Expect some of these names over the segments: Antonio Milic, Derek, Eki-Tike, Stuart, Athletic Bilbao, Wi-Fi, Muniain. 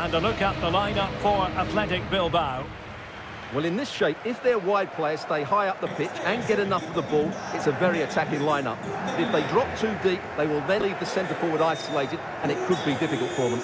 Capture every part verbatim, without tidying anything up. And a look at the lineup for Athletic Bilbao. Well, in this shape, if their wide players stay high up the pitch and get enough of the ball, it's a very attacking lineup. But if they drop too deep, they will then leave the centre forward isolated, and it could be difficult for them.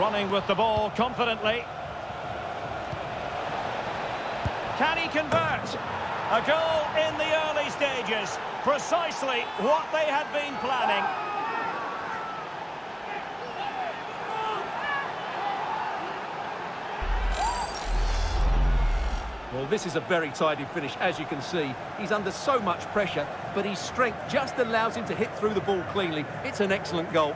Running with the ball confidently. Can he convert? A goal in the early stages. Precisely what they had been planning. Well, this is a very tidy finish, as you can see. He's under so much pressure, but his strength just allows him to hit through the ball cleanly. It's an excellent goal.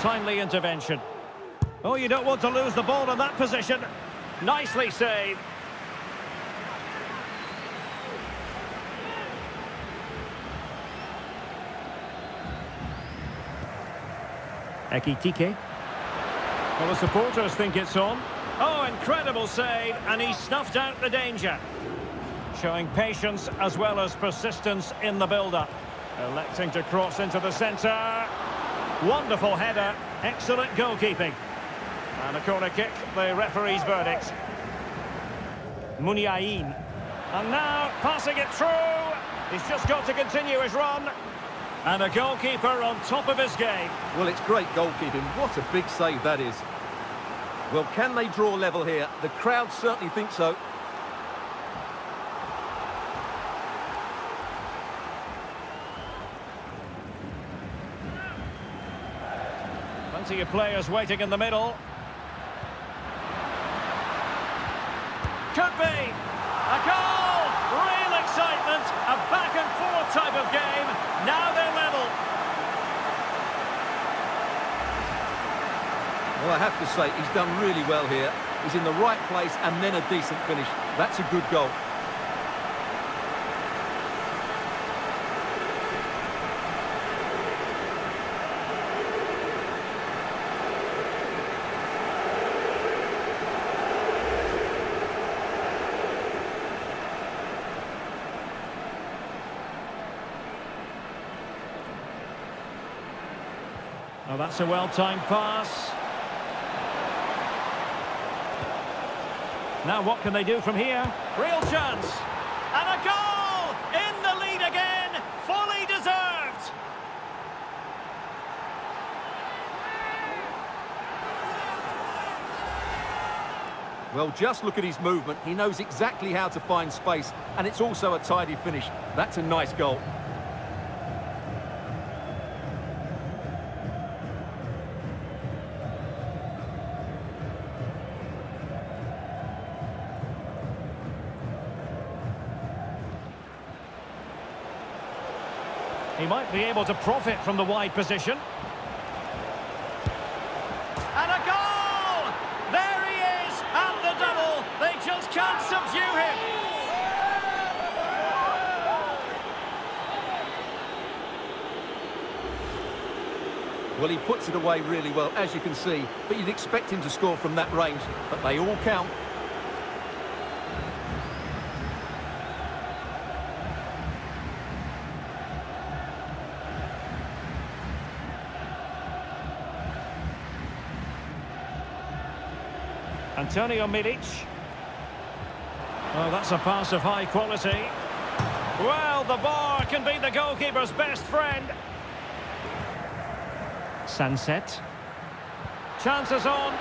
Timely intervention. Oh, you don't want to lose the ball in that position. Nicely saved. Eki-Tike. Well, the supporters think it's on. Oh, incredible save, and he snuffed out the danger. Showing patience as well as persistence in the build-up. Electing to cross into the centre. Wonderful header, excellent goalkeeping. And a corner kick, the referee's verdict. Muniain. And now, passing it through. He's just got to continue his run. And a goalkeeper on top of his game. Well, it's great goalkeeping. What a big save that is. Well, can they draw level here? The crowd certainly think so. Plenty of players waiting in the middle. Could be a goal! Real excitement, a back and forth type of game. Now they're level. Well, I have to say, he's done really well here. He's in the right place and then a decent finish. That's a good goal. Oh, that's a well-timed pass. Now what can they do from here? Real chance. And a goal! In the lead again. Fully deserved. Well, just look at his movement. He knows exactly how to find space. And it's also a tidy finish. That's a nice goal. He might be able to profit from the wide position. And a goal! There he is, at the double. They just can't subdue him. Well, he puts it away really well, as you can see. But you'd expect him to score from that range. But they all count. Antonio Milic. Oh, that's a pass of high quality. Well, the bar can be the goalkeeper's best friend. Sunset. Chances on.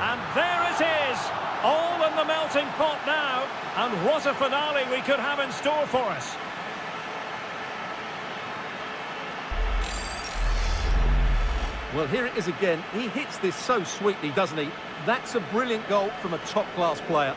And there it is. All in the melting pot now. And what a finale we could have in store for us. Well, here it is again. He hits this so sweetly, doesn't he? That's a brilliant goal from a top-class player.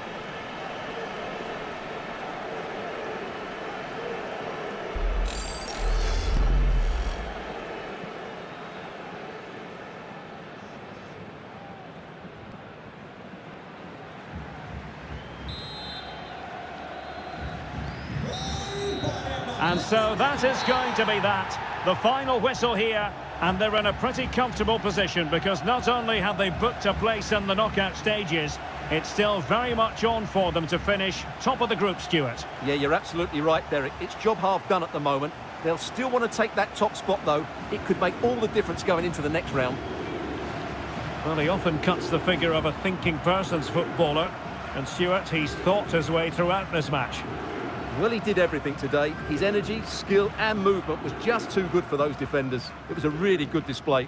And so that is going to be that. The final whistle here, and they're in a pretty comfortable position, because not only have they booked a place in the knockout stages, it's still very much on for them to finish top of the group, Stuart. Yeah, you're absolutely right, Derek. It's job half done at the moment. They'll still want to take that top spot, though. It could make all the difference going into the next round. Well, he often cuts the figure of a thinking person's footballer, and Stuart, he's thought his way throughout this match. Well, he did everything today. His energy, skill and movement was just too good for those defenders. It was a really good display.